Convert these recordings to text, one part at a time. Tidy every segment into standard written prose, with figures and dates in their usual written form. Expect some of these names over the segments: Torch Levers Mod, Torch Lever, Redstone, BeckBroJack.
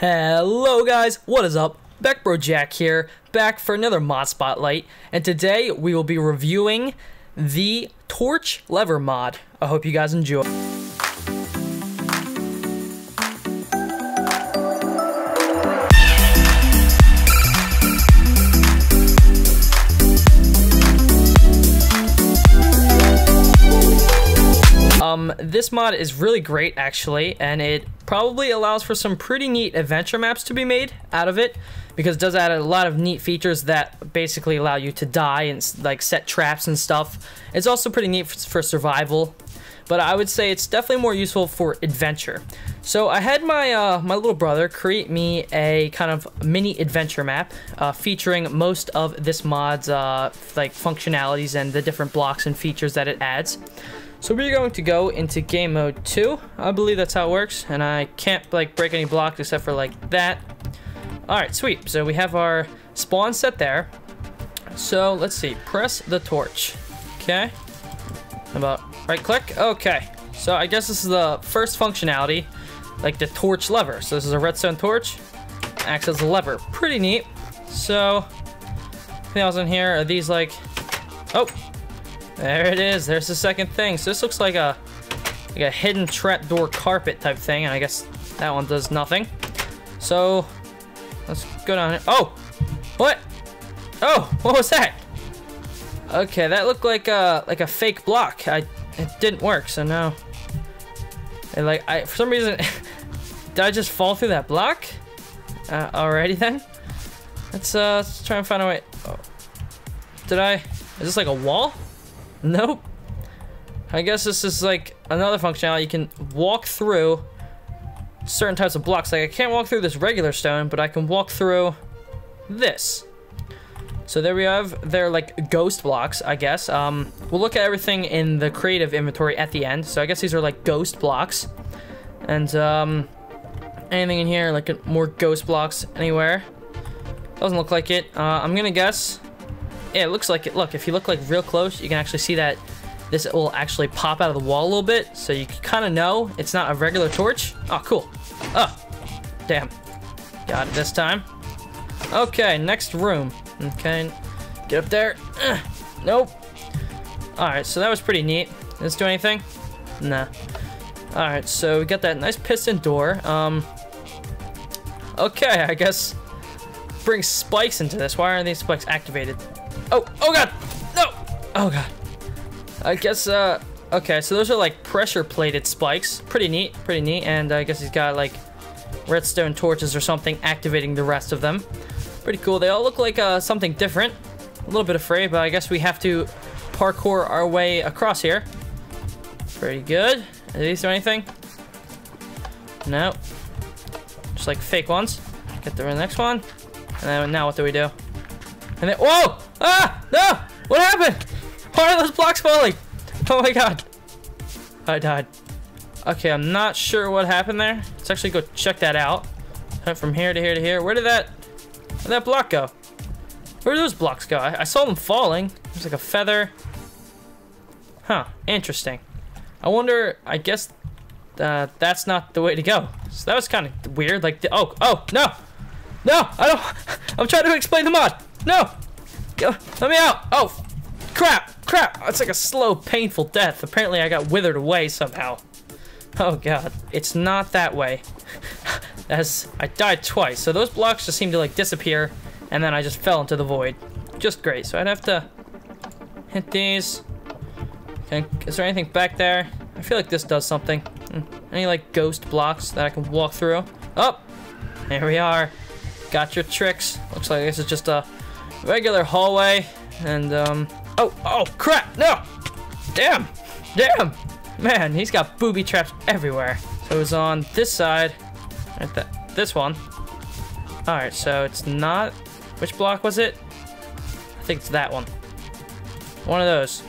Hello guys, what is up? BeckBroJack here, back for another mod spotlight, and today we will be reviewing the Torch Lever mod. I hope you guys enjoy. This mod is really great actually, and it probably allows for some pretty neat adventure maps to be made out of it, because it does add a lot of neat features that basically allow you to die and like set traps and stuff. It's also pretty neat for survival, but I would say it's definitely more useful for adventure. So I had my my little brother create me a kind of mini adventure map featuring most of this mod's like functionalities and the different blocks and features that it adds. So we're going to go into game mode 2. I believe that's how it works, and I can't like break any blocks except for like that. Alright, sweet. So we have our spawn set there. So let's see, press the torch. Okay. About right click. Okay. So I guess this is the first functionality, like the torch lever. So this is a redstone torch. Acts as a lever. Pretty neat. So anything else in here? Are these like, oh, there it is. There's the second thing. So this looks like a hidden trapdoor carpet type thing, and I guess that one does nothing. So let's go down here. Oh, what? Oh, what was that? Okay, that looked like a fake block. It didn't work. So now, and like for some reason, did I just fall through that block? Alrighty then. Let's try and find a way. Oh. Is this like a wall? Nope. I guess this is like another functionality. You can walk through certain types of blocks. Like I can't walk through this regular stone, but I can walk through this. So there we have their like ghost blocks, I guess. We'll look at everything in the creative inventory at the end. So I guess these are like ghost blocks. And anything in here, like more ghost blocks anywhere. Doesn't look like it. I'm gonna guess. Yeah, it looks like it. Look, if you look like real close, you can actually see that this will actually pop out of the wall a little bit, so you kind of know it's not a regular torch. Oh, cool. Oh, damn. Got it this time. Okay, next room. Okay, get up there. Nope. Alright, so that was pretty neat. Did this do anything? Nah. Alright, so we got that nice piston door. Okay, I guess bring spikes into this. Why aren't these spikes activated? Oh, oh god, no, oh god. I guess, okay, so those are like pressure plated spikes. Pretty neat, and I guess he's got like redstone torches or something activating the rest of them. Pretty cool, they all look like something different. A little bit afraid, but I guess we have to parkour our way across here. Pretty good. Are these do anything? No. Just like fake ones. Get the next one. And then now what do we do? And then, whoa! Ah! No! What happened? Why are those blocks falling? Oh my god. I died. Okay, I'm not sure what happened there. Let's actually go check that out. Went from here to here to here. Where did that block go? Where did those blocks go? I saw them falling. There's like a feather. Huh, interesting. I wonder, I guess that's not the way to go. So that was kind of weird. Like, oh, oh, no! No, I don't, I'm trying to explain the mod. No! Let me out! Oh! Crap! Crap! It's like a slow, painful death. Apparently I got withered away somehow. Oh god. It's not that way. As I died twice. So those blocks just seemed to like disappear, and then I just fell into the void. Just great. So I'd have to hit these. Okay. Is there anything back there? I feel like this does something. Any like ghost blocks that I can walk through? Oh! There we are. Got your tricks. Looks like this is just a regular hallway, and oh, oh crap, no, damn, damn, man, he's got booby traps everywhere. So it was on this side, right this one. All right, so it's not, which block was it? I think it's that one. One of those.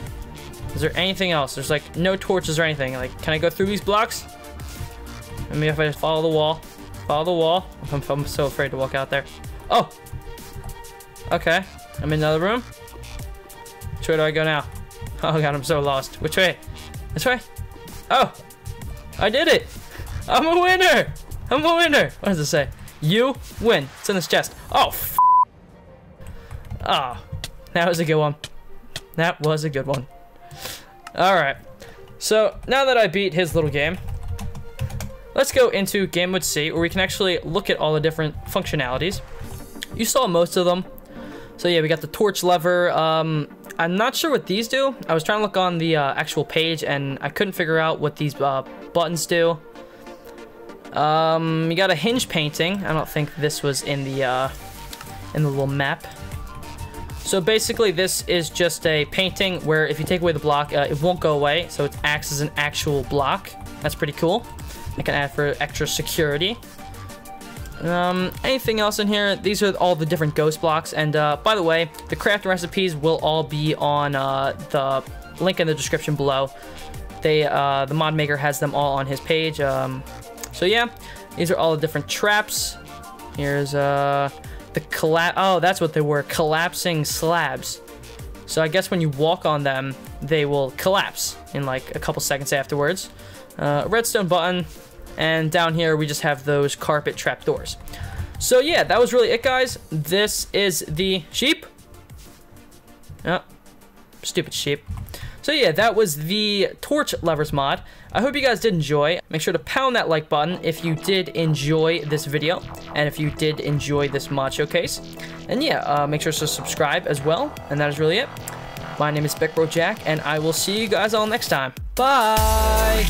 Is there anything else? There's like no torches or anything. Like, can I go through these blocks? I mean, if I just follow the wall, I'm so afraid to walk out there. Oh. Okay, I'm in another room. Which way do I go now? Oh god, I'm so lost. Which way? This way? Oh! I did it! I'm a winner! I'm a winner! What does it say? You win. It's in this chest. Oh, f. Ah, oh, that was a good one. That was a good one. Alright. So, now that I beat his little game, let's go into Game Mode C, where we can actually look at all the different functionalities. You saw most of them. So yeah, we got the torch lever. I'm not sure what these do. I was trying to look on the actual page, and I couldn't figure out what these buttons do. You got a hinge painting. I don't think this was in the little map. So basically, this is just a painting where if you take away the block, it won't go away. So it acts as an actual block. That's pretty cool. I can add for extra security. Anything else in here? These are all the different ghost blocks. And by the way, the craft recipes will all be on the link in the description below. They the mod maker has them all on his page. So yeah, these are all the different traps. Here's the collapse. Oh, that's what they were, collapsing slabs. So I guess when you walk on them, they will collapse in like a couple seconds afterwards. Redstone button, and down here we just have those carpet trapdoors. So yeah, that was really it, guys. This is the sheep. Oh, stupid sheep. So yeah, that was the Torch Levers mod. I hope you guys did enjoy. Make sure to pound that like button if you did enjoy this video, and if you did enjoy this mod showcase. And yeah, make sure to subscribe as well. And that is really it. My name is BeckBroJack, and I will see you guys all next time. Bye!